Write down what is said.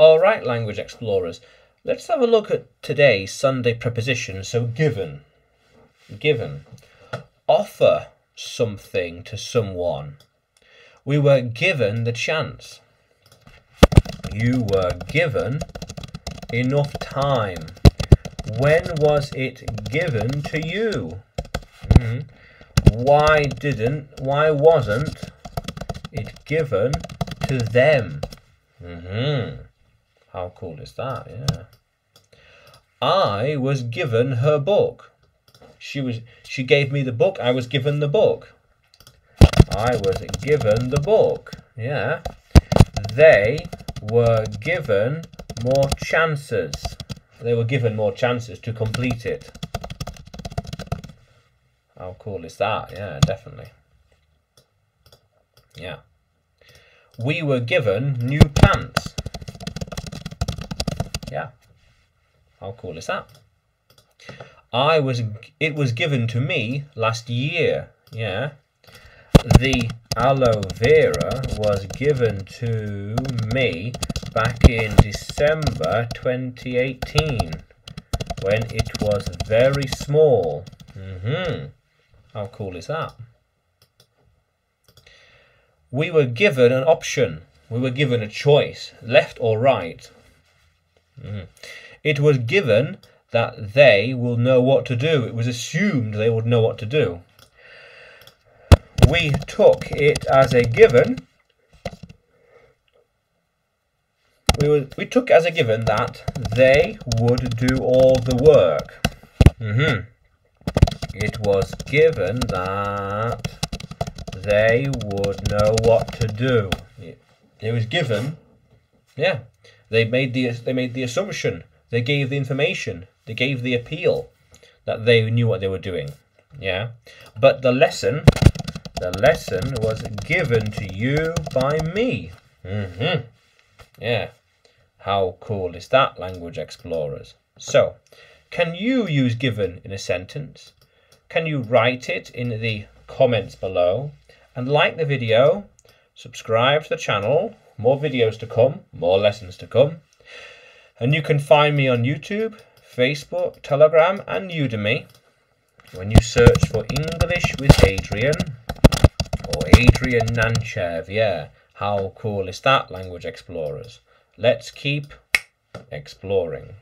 Alright, language explorers, let's have a look at today's Sunday preposition. So given, offer something to someone. We were given the chance. You were given enough time. When was it given to you? Why wasn't it given to them? How cool is that? Yeah. I was given her book. She gave me the book. I was given the book. I was given the book. Yeah. They were given more chances. They were given more chances to complete it. How cool is that? Yeah, definitely. Yeah. We were given new pants. Yeah. How cool is that? It was given to me last year. Yeah. The aloe vera was given to me back in December 2018 when it was very small. How cool is that? We were given an option. We were given a choice, left or right. It was given that they will know what to do. It was assumed they would know what to do. We took it as a given. We took as a given that they would do all the work. It was given that they would know what to do. It was given. Yeah, they made the assumption. They gave the information. They gave the appeal that they knew what they were doing. Yeah, but the lesson was given to you by me. Yeah, how cool is that, language explorers? So, can you use given in a sentence? Can you write it in the comments below? And like the video, subscribe to the channel, more videos to come, more lessons to come. And you can find me on YouTube, Facebook, Telegram and Udemy. When you search for English with Adrian or Adrian Nantchev, yeah. How cool is that, language explorers? Let's keep exploring.